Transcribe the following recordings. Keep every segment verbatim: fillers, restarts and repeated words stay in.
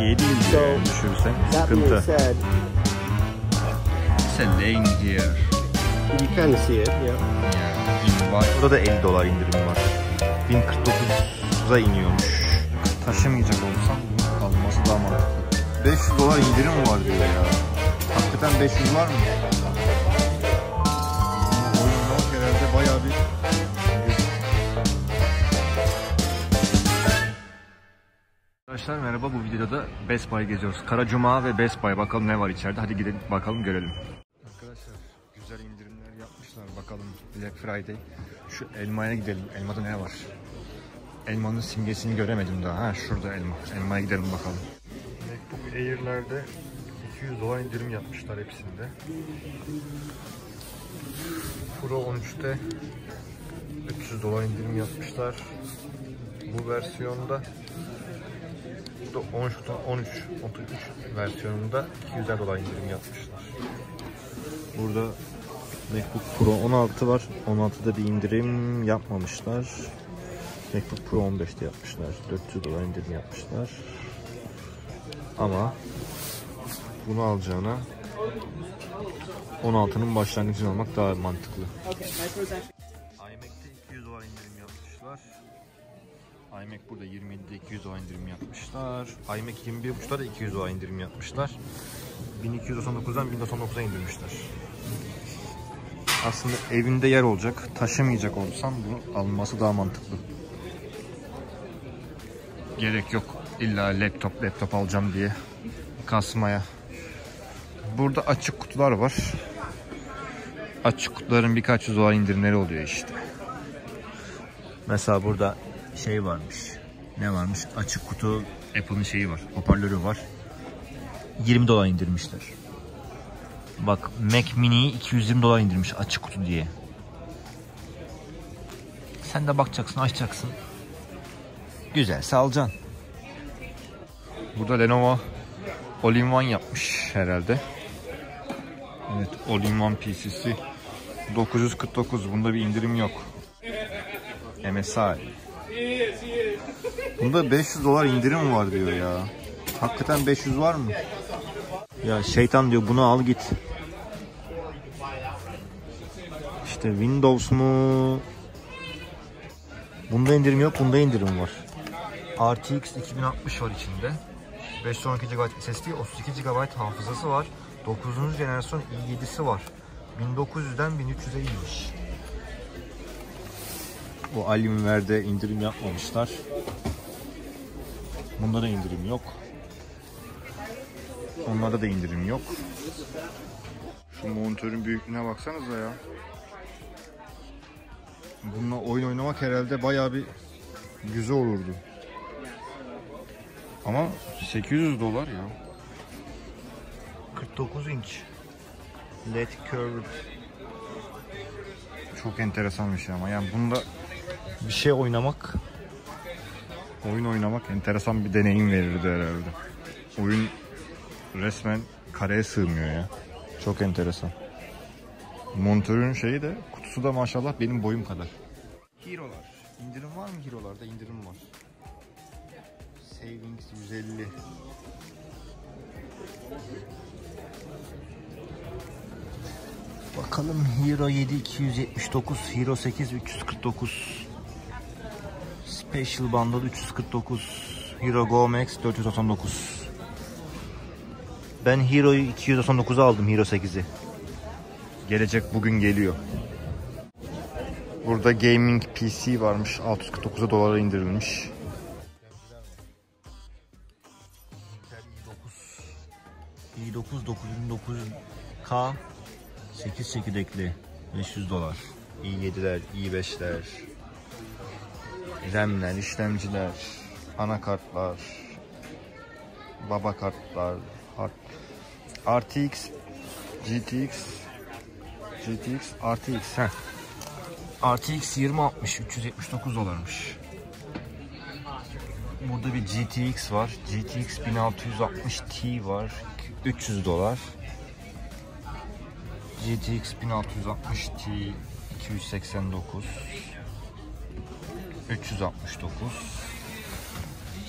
yedi ince düşürsek sıkıntı. It's a laying here. You can see it, yeah. Yeah. Burada da elli dolar indirim var. bin kırk dokuza iniyormuş. Taşımayacak olsam kalması daha mantıklı. beş yüz dolar indirim var diyor ya. Hakikaten beş yüz var mı? Oyunlar herhalde bayağı bir... Arkadaşlar merhaba, bu videoda da Best Buy geziyoruz. Kara Cuma ve Best Buy, bakalım ne var içeride. Hadi gidelim bakalım, görelim. Arkadaşlar güzel indirimler yapmışlar, bakalım Black Friday. Şu elmaya gidelim, elmada ne var? Elmanın simgesini göremedim daha. Ha, şurada elma. Elmaya gidelim bakalım. MacBook Air'lerde iki yüz dolar indirim yapmışlar hepsinde. Pro on üçte üç yüz dolar indirim yapmışlar. Bu versiyonda bu da on üç, on üç, otuz üç versiyonunda iki yüz dolar indirim yapmışlar. Burada MacBook Pro on altı var. on altıda bir indirim yapmamışlar. MacBook Pro on beşte yapmışlar. dört yüz dolar indirim yapmışlar. Ama bunu alacağına on altının başlangıcını almak daha mantıklı. iMac'te iki yüz dolar indirim yapmışlar. iMac burada yirmi yedide iki yüz dolar indirim yapmışlar. iMac yirmi bir buçukta da iki yüz dolar indirim yapmışlar. bin iki yüz doksan dokuzdan bin doksan dokuza indirmişler. Aslında evimde yer olacak, taşımayacak olsam bunu alması daha mantıklı. Gerek yok illa laptop laptop alacağım diye kasmaya. Burada açık kutular var. Açık kutuların birkaç yüz dolar indirimleri oluyor işte. Mesela burada şey varmış. Ne varmış? Açık kutu Apple'ın şeyi var. Hoparlörü var. yirmi dolar indirmişler. Bak Mac Mini'yi iki yüz yirmi dolar indirmiş açık kutu diye. Sen de bakacaksın, açacaksın. Güzelse alacaksın. Burada Lenovo All-in-One yapmış herhalde. Evet, All-in-One P C'si dokuz yüz kırk dokuz. Bunda bir indirim yok. M S I. Bunda beş yüz dolar indirim var diyor ya. Hakikaten beş yüz var mı? Ya şeytan diyor, bunu al git. İşte Windows mu? Bunda indirim yok, bunda indirim var. R T X iki bin altmış var içinde. beş yüz on iki gigabayt S S D, otuz iki gigabayt hafızası var. dokuzuncu jenerasyon i yedisi var. bin dokuz yüzden bin üç yüze inmiş. Bu Alienware'de indirim yapmamışlar. Bunlara indirim yok. Onlarda da indirim yok. Şu monitörün büyüklüğüne baksanıza ya. Bununla oyun oynamak herhalde bayağı bir güzel olurdu. Ama sekiz yüz dolar ya. kırk dokuz inç. L E D curved. Çok enteresan bir şey ama yani bunda bir şey oynamak, oyun oynamak enteresan bir deneyim verirdi herhalde. Oyun resmen kareye sığmıyor ya. Çok enteresan. Monitörün şeyi de, kutusu da maşallah benim boyum kadar. Hero'lar. İndirim var mı Hero'larda? İndirim var. Savings yüz elli. Bakalım Hero yedi iki yüz yetmiş dokuz, Hero sekiz üç yüz kırk dokuz. Special Bundle üç yüz kırk dokuz, Hero Go Max dört yüz doksan dokuz. Ben Hero'yu iki yüz doksan dokuza aldım, Hero sekizi. Gelecek, bugün geliyor. Burada Gaming P C varmış, altı yüz kırk dokuza dolara indirilmiş. i dokuz dokuz bin dokuz yüz K sekiz çekirdekli beş yüz dolar. i yediler, i beşler. R A M'ler, işlemciler, anakartlar, baba kartlar, R T X, GTX, GTX, RTX, heh. R T X yirmi altmış, üç yüz yetmiş dokuz dolarmış. Burada bir G T X var, G T X bin altı yüz altmış Ti var, üç yüz dolar. G T X bin altı yüz altmış Ti iki yüz seksen dokuz. üç yüz altmış dokuz.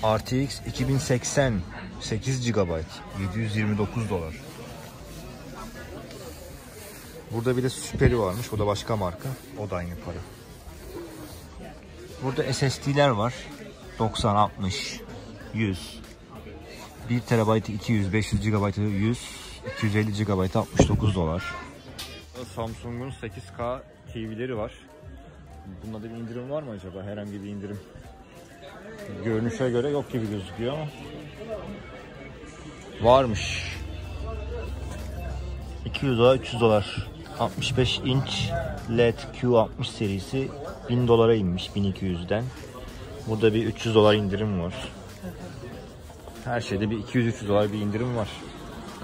R T X iki bin seksen sekiz gigabayt yedi yüz yirmi dokuz dolar. Burada bir de süperi varmış. O da başka marka. O da aynı para. Burada S S D'ler var. doksan, altmış, yüz. bir terabayt iki yüz, beş yüz gigabayt yüz, iki yüz elli gigabayt altmış dokuz dolar. Samsung'un sekiz K T V'leri var. Bunda da bir indirim var mı acaba? Herhangi bir indirim. Görünüşe göre yok gibi gözüküyor ama varmış. iki yüz dolar, üç yüz dolar. altmış beş inç L E D Q altmış serisi bin dolara inmiş bin iki yüzden. Burada bir üç yüz dolar indirim var. Her şeyde bir iki yüz üç yüz dolar bir indirim var.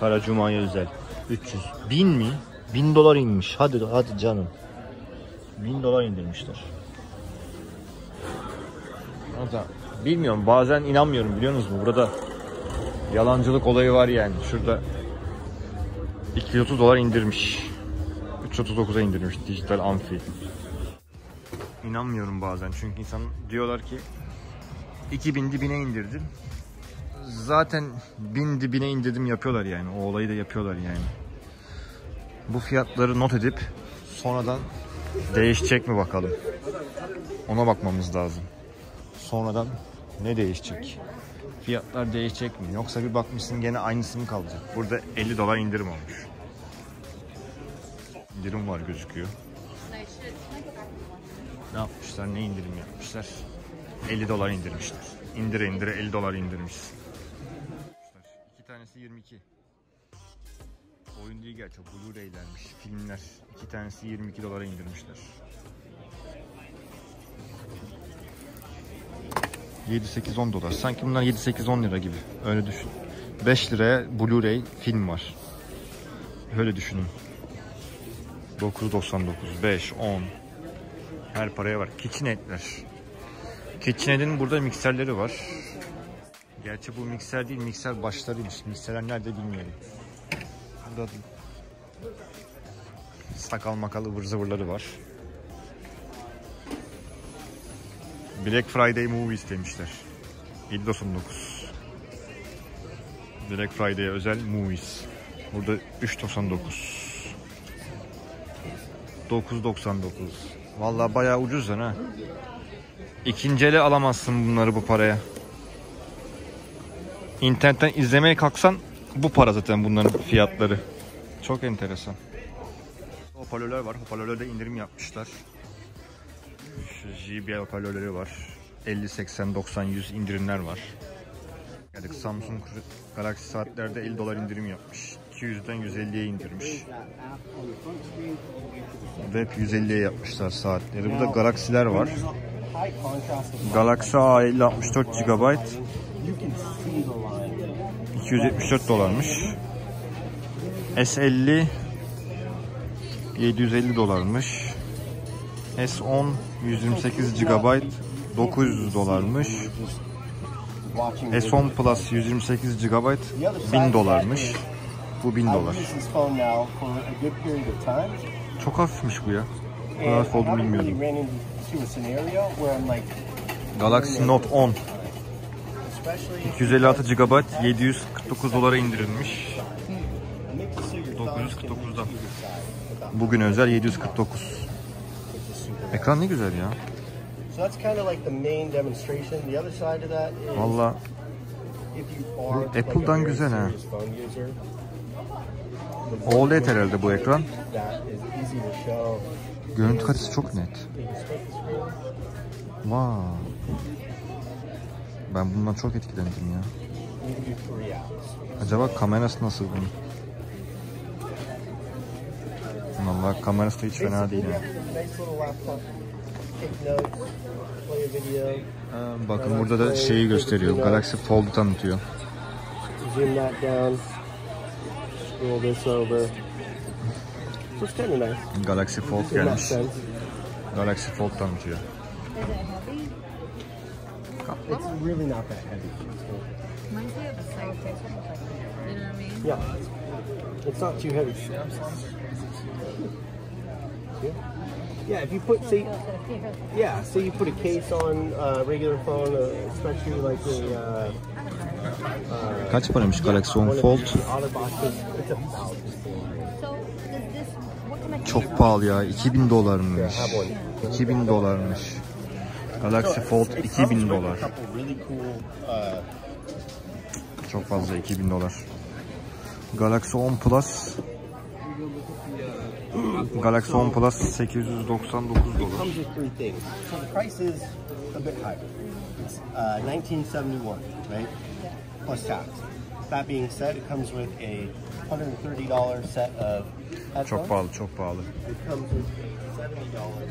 Kara Cuma'ya özel. üç yüz. bin mi? bin dolar inmiş. Hadi hadi canım. bin dolar indirmişler. Hatta bilmiyorum, bazen inanmıyorum biliyor musunuz? Burada yalancılık olayı var yani. Şurada iki yüz otuz dolar indirmiş. üç yüz otuz dokuza indirmiş dijital amfi. İnanmıyorum bazen çünkü insan diyorlar ki iki bindi bine indirdim. Zaten bindi bine indirdim yapıyorlar yani. O olayı da yapıyorlar yani. Bu fiyatları not edip sonradan değişecek mi bakalım. Ona bakmamız lazım. Sonradan ne değişecek? Fiyatlar değişecek mi? Yoksa bir bakmışsın gene aynısı mı kalacak? Burada elli dolar indirim olmuş. İndirim var gözüküyor. Ne yapmışlar? Ne indirim yapmışlar? elli dolar indirmişler. İndire indire elli dolar indirmiş. İki tanesi yirmi iki. Oyun değil gerçi. Blu-ray'lermiş. Filmler. İki tanesi yirmi iki dolara indirmişler. yedi sekiz on dolar. Sanki bunlar yedi sekiz on lira gibi. Öyle düşün. beş liraya Blu-ray film var. Öyle düşünün. dokuz doksan dokuz, beş, on. Her paraya var. KitchenAid'ler. KitchenAid'in burada mikserleri var. Gerçi bu mikser değil, mikser başlarıymış. Mikserler nerede bilmiyorum. Burada sakal makal ıvır zıvırları var. Black Friday movie istemişler. yedi doksan dokuz. Black Friday'e özel movies. Burada üç doksan dokuz. dokuz doksan dokuz. Vallahi bayağı ucuz lan ha. İkinci ele alamazsın bunları bu paraya. İnternetten izlemeye kalksan bu para zaten bunların fiyatları. Çok enteresan. Hoparlörler var. Hoparlörlerde indirim yapmışlar. Şu J B L hoparlörleri var. elli, seksen, doksan, yüz indirimler var. Yani Samsung Galaxy saatlerde elli dolar indirim yapmış. iki yüzden yüz elliye indirmiş. Web yüz elliye yapmışlar saatleri. Burada Galaxy'ler var. Galaxy A elli altmış dört gigabayt. iki yüz yetmiş dört dolarmış. S elli yedi yüz elli dolarmış. S on yüz yirmi sekiz gigabayt dokuz yüz dolarmış. S on Plus yüz yirmi sekiz gigabayt bin dolarmış. Bu bin dolar. Çok hafifmiş bu ya. Ne hafif olduğunu bilmiyordum. Galaxy Note on iki yüz elli altı gigabayt yedi yüz kırk dokuz dolara indirilmiş. dokuz yüz kırk dokuzdan. Bugün özel yedi yüz kırk dokuz. Ekran ne güzel ya. Valla Apple'dan güzel ha. O L E D herhalde bu ekran. Görüntü kalitesi çok net. Vaa. Ben bundan çok etkilendim ya. Acaba kamerası nasıl bunun? Vallahi kamerası da hiç fena değil yani. Bakın burada da şeyi gösteriyor. Galaxy Fold'u tanıtıyor. Galaxy Fold gelmiş. Galaxy Fold tanıtıyor. Yeah, if you put, see, yeah, so you put a case on a uh, regular phone, uh, especially like a. Uh, uh, Kaç paramış Galaxy Fold? Çok pahalı ya, iki bin dolarmış. iki bin dolarmış. Galaxy Fold iki bin dolar. Çok fazla, iki bin dolar. Galaxy on Plus. Galaxy on Plus sekiz yüz doksan dokuz dolar. on dokuz yüz yetmiş bir, right? Plus tax. That being said, it comes with a one hundred thirty dollar set of headphones. Çok pahalı, çok pahalı. It comes with a seventy dollar.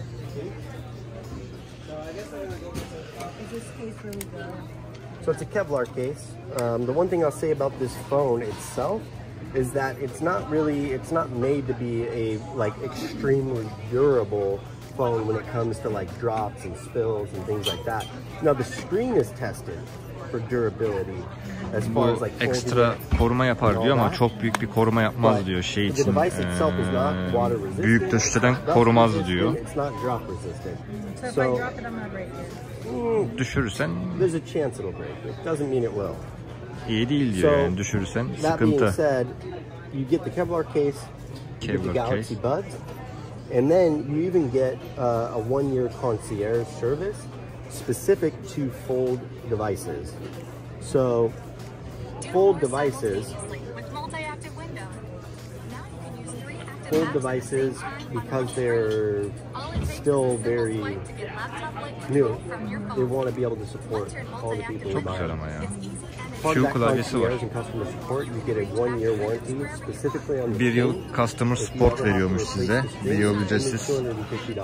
So it's a Kevlar case. Um, the one thing I'll say about this phone itself is that it's not really, it's not made to be a like extremely durable phone when it comes to like drops and spills and things like that. Now the screen is tested for durability as far as like extra koruma yapar diyor ama çok büyük bir koruma yapmaz diyor şey için. Ee, büyük düşüşten korumaz diyor. So, düşürürsen iyi değil diyor yani, düşürürsen sıkıntı. You get the Kevlar case, you get the Galaxy Buds, and then you even get a one-year concierge service specific to Fold devices. So, Fold devices, Fold devices, because they're still very new, they want to be able to support all the people who buy them. Q klavyesi var. Bir yıl Customer Support veriyormuş size. Bir yıl ücretsiz.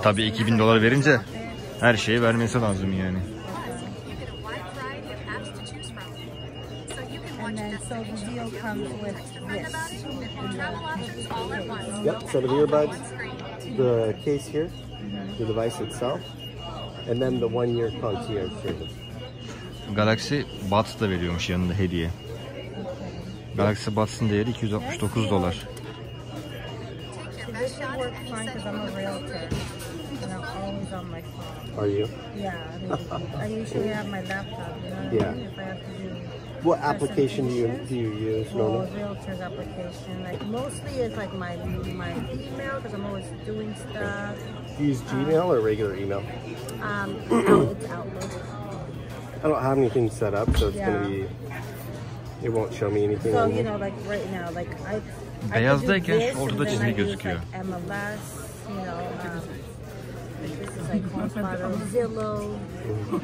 Tabii iki bin dolar verince her şeyi vermesi lazım yani. Yep, so the earbuds, the case here, the device itself, and then the one-year concierge service. Galaxy Buds da veriyormuş yanında hediye. Galaxy Buds'ın değeri iki yüz altmış dokuz dolar. Are you? Yeah, I usually have my laptop. Yeah. What application do you do you use? No, realtor's application. Like mostly it's like my my email because I'm always doing stuff. Do you use Gmail or regular email? Um, it's Outlook. I don't have anything set up, so it's yeah. gonna be. It won't show me anything. So you know, like right now, like I. Beyazdayken ortada çizgi gözüküyor. Like M L S, you know, um, this is like HomeSpot, Zillow, you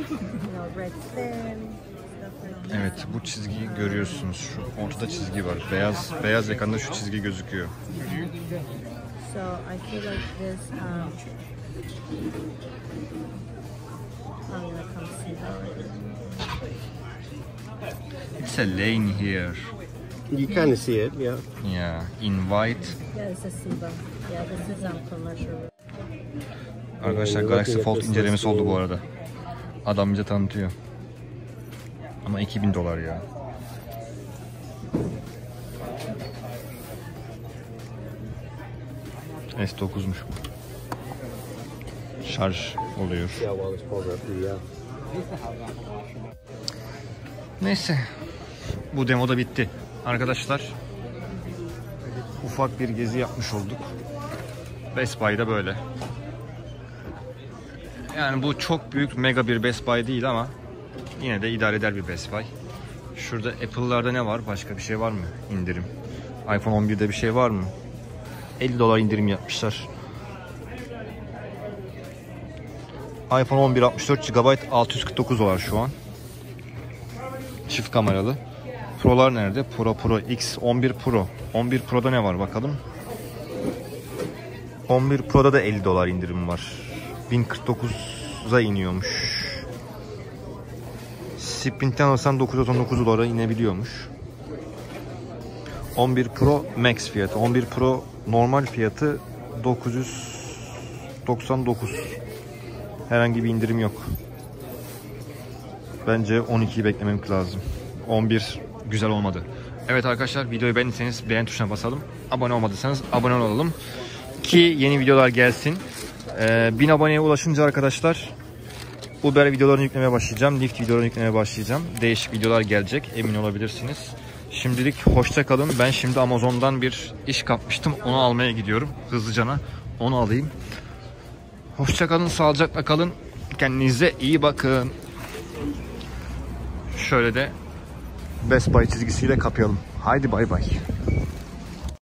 know, Redfin. Evet, bu çizgiyi görüyorsunuz. Şu ortada çizgi var. Beyaz beyaz ekranda şu çizgi gözüküyor. So I feel like this. Um, I'm gonna come see that. It's a lane here. You kind of see it, yeah. Yeah, in white. Yeah, it's a Siba. Yeah, this is on commercial. Arkadaşlar Galaxy Fold incelemesi oldu bu arada. Adam bize tanıtıyor. Ama iki bin dolar ya. S dokuzmuş bu. Şarj oluyor. Neyse, bu demo da bitti. Arkadaşlar, ufak bir gezi yapmış olduk. Best Buy'da böyle. Yani bu çok büyük mega bir Best Buy değil ama yine de idare eder bir Best Buy. Şurada Apple'larda ne var? Başka bir şey var mı? İndirim. iPhone on bir'de bir şey var mı? elli dolar indirim yapmışlar. iPhone on bir altmış dört gigabayt altı yüz kırk dokuz dolar şu an. Çift kameralı. Pro'lar nerede? Pro Pro X, on bir Pro. on bir Pro'da ne var bakalım? on bir Pro'da da elli dolar indirim var. bin kırk dokuza iniyormuş. Sprint'ten alırsan dokuz yüz on dokuz dolara inebiliyormuş. on bir Pro Max fiyatı. on bir Pro normal fiyatı dokuz yüz doksan dokuz. Herhangi bir indirim yok. Bence on ikiyi beklemem lazım. on bir güzel olmadı. Evet arkadaşlar, videoyu beğendiyseniz beğen tuşuna basalım. Abone olmadıysanız abone olalım. ki yeni videolar gelsin. Ee, bin aboneye ulaşınca arkadaşlar Uber videolarını yüklemeye başlayacağım. Lift videolarını yüklemeye başlayacağım. Değişik videolar gelecek, emin olabilirsiniz. Şimdilik hoşça kalın. Ben şimdi Amazon'dan bir iş kapmıştım. Onu almaya gidiyorum. Hızlıcana onu alayım. Hoşça kalın, sağlıcakla kalın. Kendinize iyi bakın. Şöyle de Best Buy çizgisiyle kapayalım. Haydi bay bay.